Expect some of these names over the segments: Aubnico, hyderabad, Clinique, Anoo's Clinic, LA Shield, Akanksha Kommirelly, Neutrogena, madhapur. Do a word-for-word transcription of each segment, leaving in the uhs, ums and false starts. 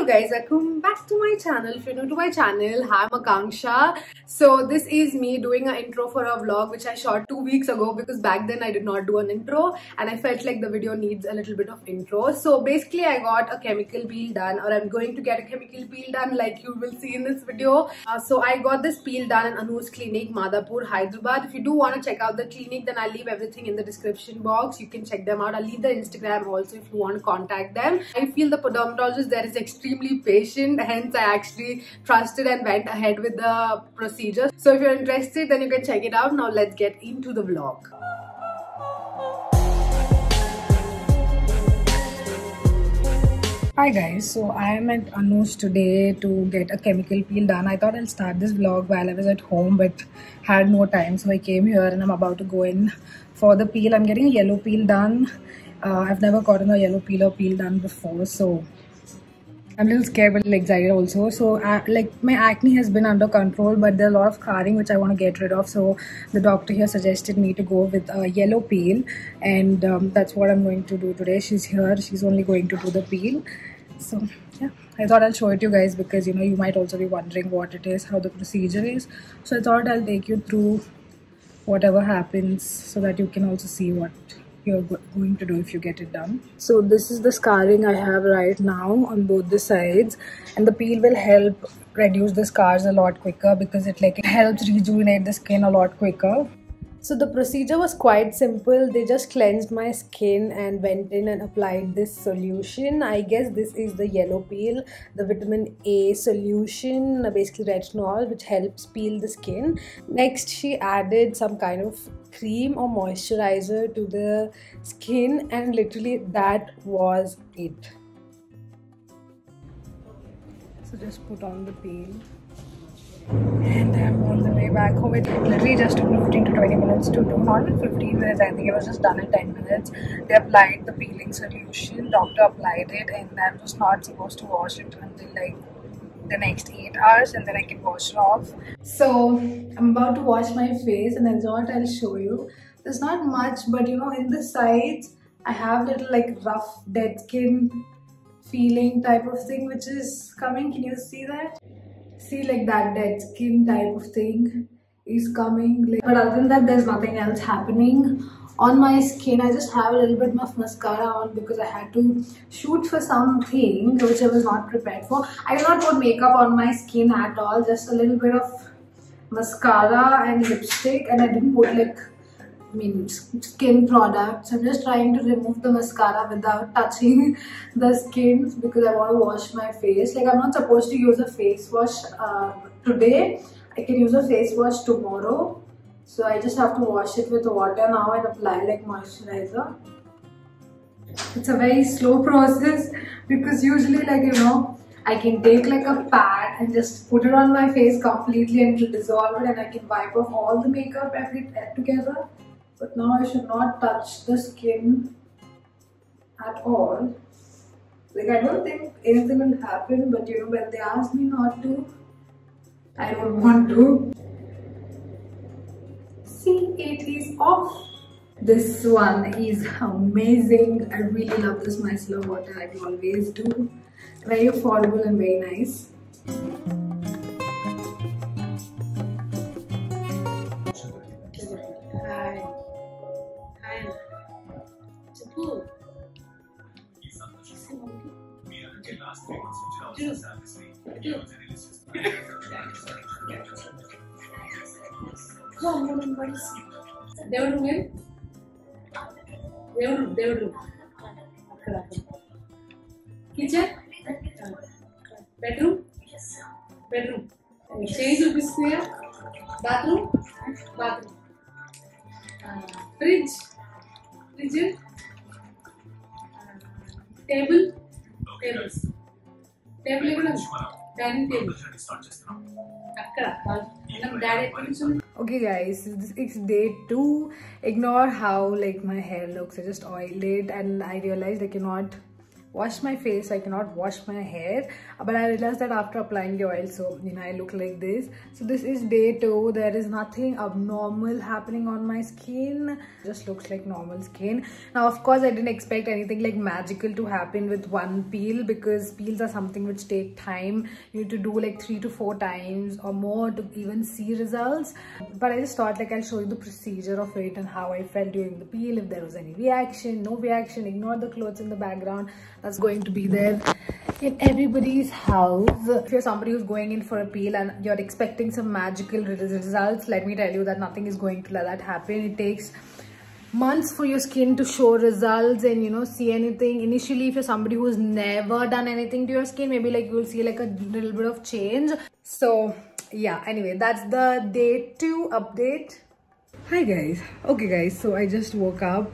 Hello guys, welcome back to my channel. If you're new to my channel, hi, I'm Akanksha. So this is me doing an intro for a vlog which I shot two weeks ago because back then I did not do an intro and I felt like the video needs a little bit of intro. So basically I got a chemical peel done, or I'm going to get a chemical peel done like you will see in this video. Uh, so I got this peel done in Anoo's Clinic, Madhapur, Hyderabad. If you do want to check out the clinic, then I'll leave everything in the description box. You can check them out. I'll leave their Instagram also if you want to contact them. I feel the dermatologist there is extremely patient, hence I actually trusted and went ahead with the procedure. So if you're interested, then you can check it out. Now let's get into the vlog. Hi guys, so I am at Anoo's today to get a chemical peel done. I thought I'll start this vlog while I was at home but had no time, so I came here and I'm about to go in for the peel. I'm getting a yellow peel done. Uh, I've never gotten a yellow peel or peel done before, so I'm a little scared but a little excited also. So uh, like my acne has been under control, but there are a lot of scarring which I want to get rid of. So the doctor here suggested me to go with a yellow peel, and um, that's what I'm going to do today. She's here. She's only going to do the peel. So yeah, I thought I'll show it to you guys because you know you might also be wondering what it is, how the procedure is. So I thought I'll take you through whatever happens so that you can also see what you're going to do if you get it done. So this is the scarring I have right now on both the sides, and the peel will help reduce the scars a lot quicker because it like it helps rejuvenate the skin a lot quicker. So the procedure was quite simple. They just cleansed my skin and went in and applied this solution. I guess this is the yellow peel, the vitamin A solution, basically retinol, which helps peel the skin. Next, she added some kind of cream or moisturizer to the skin, and literally that was it. So just put on the peel. And I'm on the way back home. It literally just took me fifteen to twenty minutes to do, not even fifteen minutes, I think it was just done in ten minutes. They applied the peeling solution, doctor applied it, and I'm just not supposed to wash it until like the next eight hours, and then I can wash it off. So I'm about to wash my face and that's what I'll show you. There's not much, but you know in the sides I have little like rough dead skin feeling type of thing which is coming. Can you see that? See, like that dead skin type of thing is coming, like, but other than that there's nothing else happening on my skin. I just have a little bit of mascara on because I had to shoot for something which I was not prepared for. I did not put makeup on my skin at all, just a little bit of mascara and lipstick, and I didn't put like I mean skin products. I'm just trying to remove the mascara without touching the skin because I want to wash my face. Like I'm not supposed to use a face wash uh, today. I can use a face wash tomorrow. So I just have to wash it with water now and apply like moisturizer. It's a very slow process because usually like you know I can take like a pad and just put it on my face completely and it'll dissolve it, and I can wipe off all the makeup every together. But now I should not touch the skin at all. Like I don't think anything will happen, but you know when they ask me not to, I don't want to. See, it is off. This one is amazing. I really love this micellar water. I can always do. Very affordable and very nice. దేవుడు దేవుడు దేవుడు అక్కడ kitchen bedroom bedroom చేయి చూపిస్తున్నాయా bathroom bathroom fridge fridge table tables table కూడా dining table అక్కడ Okay guys, this is day two. Ignore how like my hair looks. I just oiled it and I realized I cannot wash my face. I cannot wash my hair, but I realized that after applying the oil, so you know I look like this. So this is day two. There is nothing abnormal happening on my skin, just looks like normal skin. Now of course I didn't expect anything like magical to happen with one peel, because peels are something which take time. You need to do like three to four times or more to even see results, but I just thought like I'll show you the procedure of it and how I felt during the peel, if there was any reaction, no reaction. Ignore the clothes in the background, that's going to be there in everybody's house. If you're somebody who's going in for a peel and you're expecting some magical results, let me tell you that nothing is going to let that happen. It takes months for your skin to show results and you know see anything. Initially, if you're somebody who's never done anything to your skin, maybe like you'll see like a little bit of change. So yeah, anyway, that's the day two update. Hi guys. Okay guys, so I just woke up.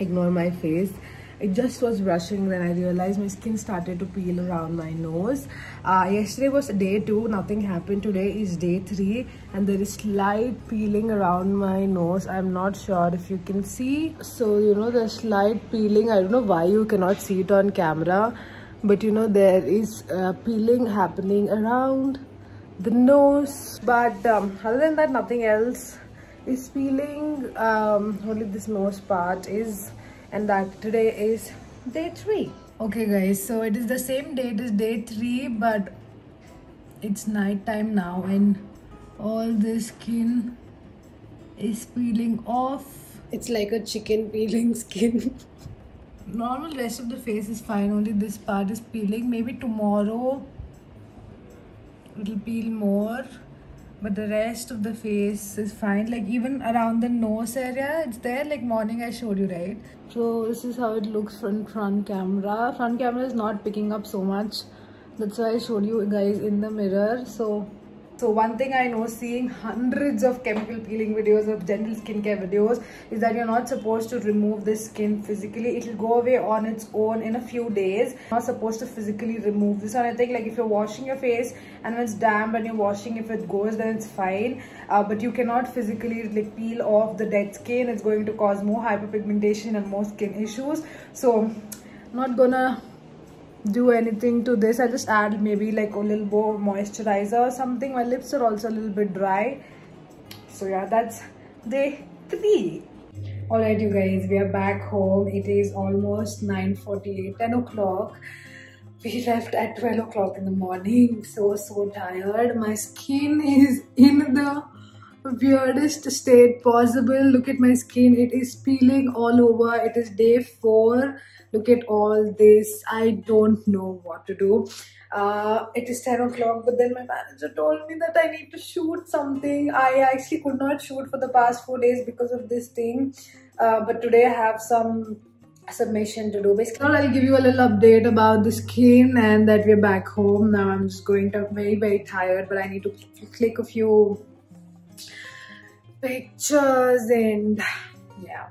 Ignore my face. I just was brushing when I realized my skin started to peel around my nose. Uh, yesterday was day two, nothing happened. Today is day three and there is slight peeling around my nose. I'm not sure if you can see. So, you know, the slight peeling, I don't know why you cannot see it on camera, but you know, there is uh, peeling happening around the nose. But um, other than that, nothing else is peeling. Um, only this nose part is. And that today is day three. Okay guys, so it is the same day, it is day three, but it's night time now and all the skin is peeling off. It's like a chicken peeling skin. Normal rest of the face is fine, only this part is peeling. Maybe tomorrow it'll peel more, but the rest of the face is fine. Like even around the nose area, it's there. Like morning I showed you, right? So this is how it looks from front camera. Front camera is not picking up so much. That's why I showed you guys in the mirror. So, so one thing I know, seeing hundreds of chemical peeling videos or gentle skincare videos, is that you're not supposed to remove this skin physically. It'll go away on its own in a few days. You're not supposed to physically remove this. And I think like if you're washing your face and when it's damp and you're washing, if it goes, then it's fine. Uh, but you cannot physically like peel off the dead skin. It's going to cause more hyperpigmentation and more skin issues. So not gonna do anything to this. I just add maybe like a little more moisturizer or something. My lips are also a little bit dry. So yeah, that's day three. Alright you guys, we are back home. It is almost nine forty-eight, ten o'clock. We left at twelve o'clock in the morning. So so tired. My skin is in the weirdest state possible. Look at my skin, it is peeling all over. It is day four. Look at all this. I don't know what to do. Uh, it is ten o'clock, but then my manager told me that I need to shoot something. I actually could not shoot for the past four days because of this thing. Uh, but today I have some submission to do. Basically, I'll give you a little update about the skin and that we're back home. Now I'm just going to, I'm very, very tired, but I need to click a few pictures and yeah.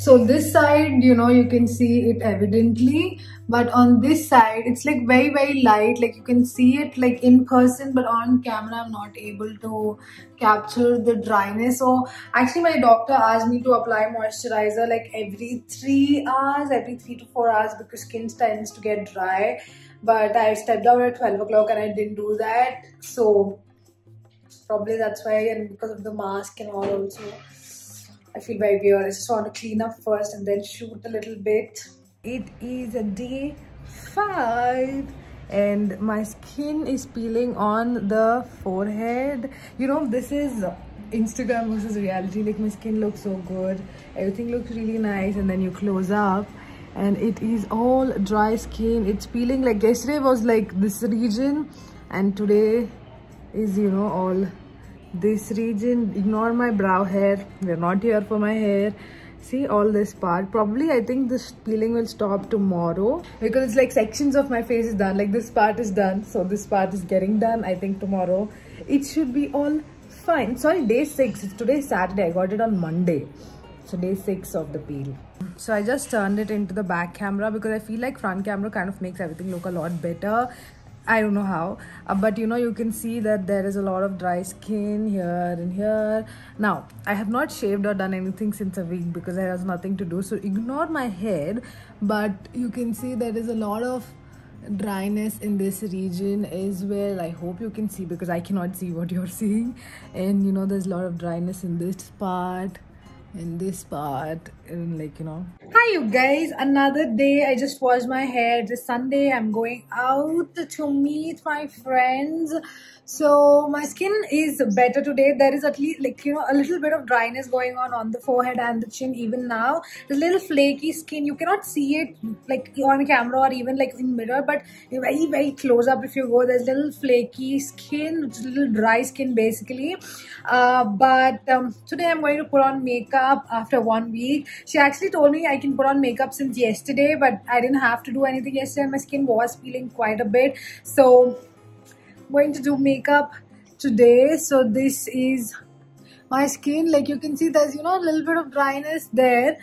So this side, you know, you can see it evidently, but on this side, it's like very, very light. Like you can see it like in person, but on camera, I'm not able to capture the dryness. So actually my doctor asked me to apply moisturizer like every three hours, every three to four hours because skin tends to get dry. But I stepped out at twelve o'clock and I didn't do that. So probably that's why, and because of the mask and all also. I feel very weird. I just want to clean up first and then shoot a little bit. It is a day five and my skin is peeling on the forehead. You know, this is Instagram versus reality. Like my skin looks so good. Everything looks really nice and then you close up and it is all dry skin. It's peeling. Like yesterday was like this region and today is, you know, all this region. Ignore my brow hair, we're not here for my hair. See all this part. Probably I think this peeling will stop tomorrow because it's like sections of my face is done, like this part is done, so this part is getting done. I think tomorrow it should be all fine. Sorry, day six. Today is Saturday, I got it on Monday, so day six of the peel. So I just turned it into the back camera because I feel like front camera kind of makes everything look a lot better. I don't know how, uh, but you know, you can see that there is a lot of dry skin here and here. Now, I have not shaved or done anything since a week because I has nothing to do, so ignore my head, but you can see there is a lot of dryness in this region as well. I hope you can see because I cannot see what you're seeing. And you know, there's a lot of dryness in this part, in this part, and like, you know. Hi you guys, another day. I just washed my hair. This Sunday I'm going out to meet my friends, so my skin is better today. There is at least, like, you know, a little bit of dryness going on on the forehead and the chin. Even now there's a little flaky skin. You cannot see it like on camera or even like in mirror, but very very close up if you go, there's little flaky skin, which is little dry skin basically. Uh, but um, today I'm going to put on makeup after one week. She actually told me I can put on makeup since yesterday, but I didn't have to do anything yesterday. My skin was peeling quite a bit, so I'm going to do makeup today. So this is my skin, like you can see there's, you know, a little bit of dryness there.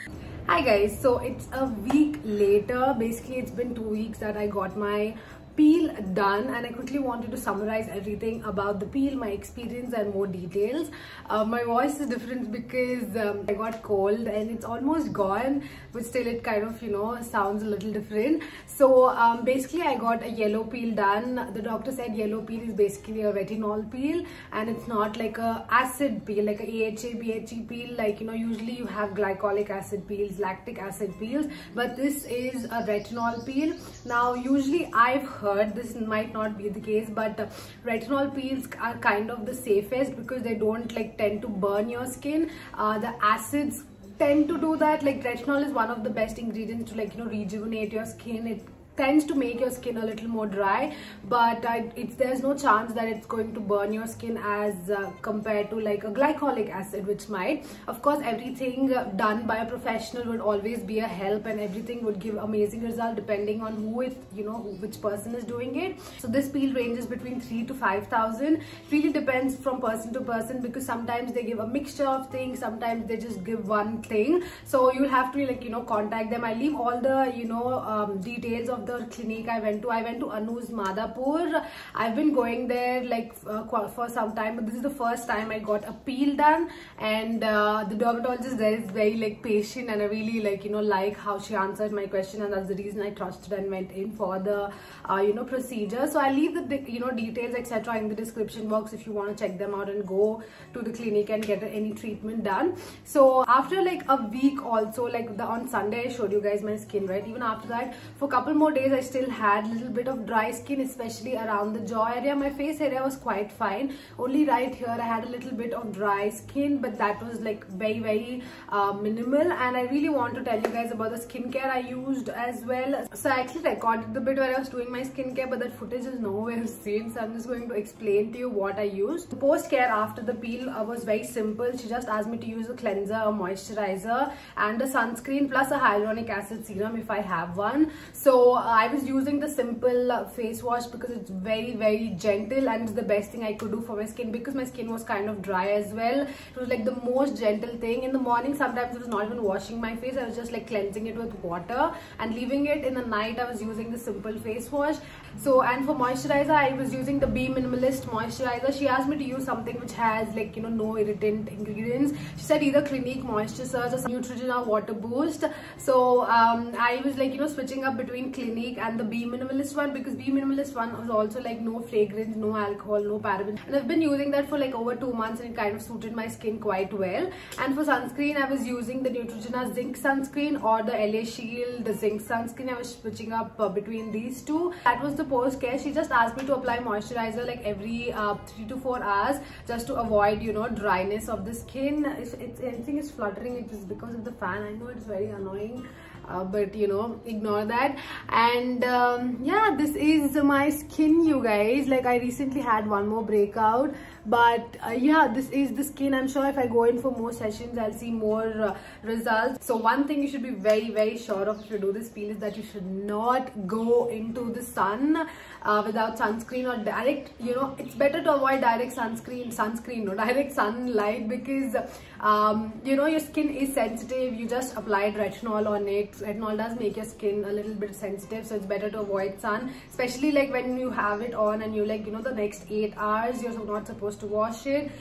Hi guys, so it's a week later. Basically it's been two weeks that I got my peel done, and I quickly wanted to summarize everything about the peel, my experience and more details. Uh, my voice is different because um, I got cold and it's almost gone, but still it kind of, you know, sounds a little different. So um, basically I got a yellow peel done. The doctor said yellow peel is basically a retinol peel, and it's not like a acid peel, like a A H A, B H A peel, like, you know, usually you have glycolic acid peels, lactic acid peels, but this is a retinol peel. Now usually I've heard Heard. This might not be the case, but uh, retinol peels are kind of the safest because they don't like tend to burn your skin. Uh, the acids tend to do that. Like retinol is one of the best ingredients to, like, you know, rejuvenate your skin. It tends to make your skin a little more dry, but I, it's, there's no chance that it's going to burn your skin as uh, compared to like a glycolic acid, which might. Of course, everything done by a professional would always be a help, and everything would give amazing result depending on who it, you know, who, which person is doing it. So this peel ranges between three to five thousand. Really depends from person to person, because sometimes they give a mixture of things, sometimes they just give one thing. So you'll have to, like, you know, contact them. I leave all the, you know, um, details of the clinic I went to. I went to Anoo's Madhapur. I've been going there like uh, for some time, but this is the first time I got a peel done, and uh, the dermatologist there is very like patient, and I really like, you know, like how she answered my question, and that's the reason I trusted and went in for the uh, you know, procedure. So I leave the, you know, details et cetera in the description box if you want to check them out and go to the clinic and get any treatment done. So after like a week also, like the, on Sunday I showed you guys my skin, right? Even after that, for a couple more days I still had a little bit of dry skin, especially around the jaw area. My face area was quite fine, only right here I had a little bit of dry skin, but that was like very very uh, minimal. And I really want to tell you guys about the skincare I used as well. So I actually recorded the bit where I was doing my skincare, but that footage is nowhere seen, so I'm just going to explain to you what I used. The post care after the peel uh, was very simple. She just asked me to use a cleanser, a moisturizer and a sunscreen, plus a hyaluronic acid serum if I have one. So I was using the simple face wash because it's very very gentle, and it's the best thing I could do for my skin because my skin was kind of dry as well. It was like the most gentle thing. In the morning sometimes it was not even washing my face, I was just like cleansing it with water and leaving it. In the night I was using the simple face wash. So, and for moisturizer I was using the B Minimalist moisturizer. She asked me to use something which has, like, you know, no irritant ingredients. She said either Clinique Moisture Surge or Neutrogena Water Boost. So um, I was like, you know, switching up between Clinique and the B Minimalist one, because B Minimalist one was also like no fragrance, no alcohol, no paraben, and I've been using that for like over two months, and it kind of suited my skin quite well. And for sunscreen I was using the Neutrogena Zinc Sunscreen or the L A Shield the Zinc Sunscreen. I was switching up uh, between these two. That was the post care. She just asked me to apply moisturizer like every uh, three to four hours, just to avoid, you know, dryness of the skin. If it's, anything is fluttering, it is because of the fan. I know it's very annoying, Uh, but you know, ignore that. And um, yeah, this is my skin, you guys. Like, I recently had one more breakout, but uh, yeah, this is the skin. I'm sure if I go in for more sessions I'll see more uh, results. So one thing you should be very very sure of if you do this peel is that you should not go into the sun. uh, without sunscreen or direct, you know, it's better to avoid direct sunscreen, sunscreen, no, direct sunlight, because, um, you know, your skin is sensitive. You just applied retinol on it. Retinol does make your skin a little bit sensitive, so it's better to avoid sun, especially like when you have it on and you like, you know, the next eight hours, you're not supposed to wash it.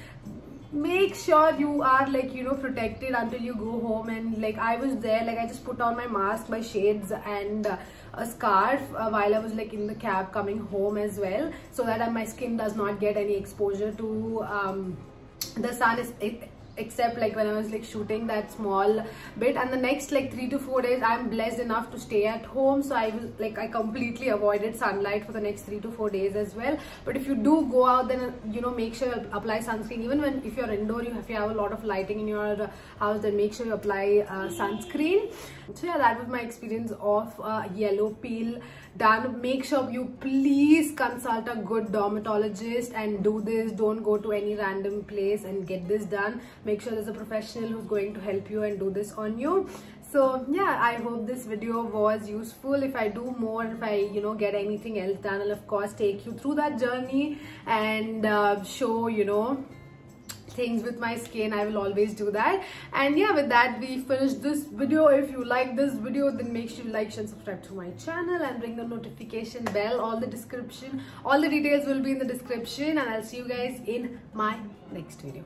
Make sure you are like, you know, protected until you go home. And like I was there, like I just put on my mask, my shades and uh, a scarf uh, while I was like in the cab coming home as well, so that uh, my skin does not get any exposure to um, the sun, is it, except like when I was like shooting that small bit. And the next like three to four days I'm blessed enough to stay at home, so I was like I completely avoided sunlight for the next three to four days as well. But if you do go out, then you know, make sure you apply sunscreen. Even when if you're indoor, you if you have a lot of lighting in your house, then make sure you apply uh, sunscreen. So yeah, that was my experience of uh, yellow peel done. Make sure you please consult a good dermatologist and do this. Don't go to any random place and get this done. Make sure there's a professional who's going to help you and do this on you. So yeah, I hope this video was useful. If I do more, if I, you know, get anything else done, I'll of course take you through that journey and uh, show, you know, things with my skin. I will always do that. And yeah, with that we finish this video. If you like this video, then make sure you like, share, subscribe to my channel and ring the notification bell. All the description all the details will be in the description, and I'll see you guys in my next video.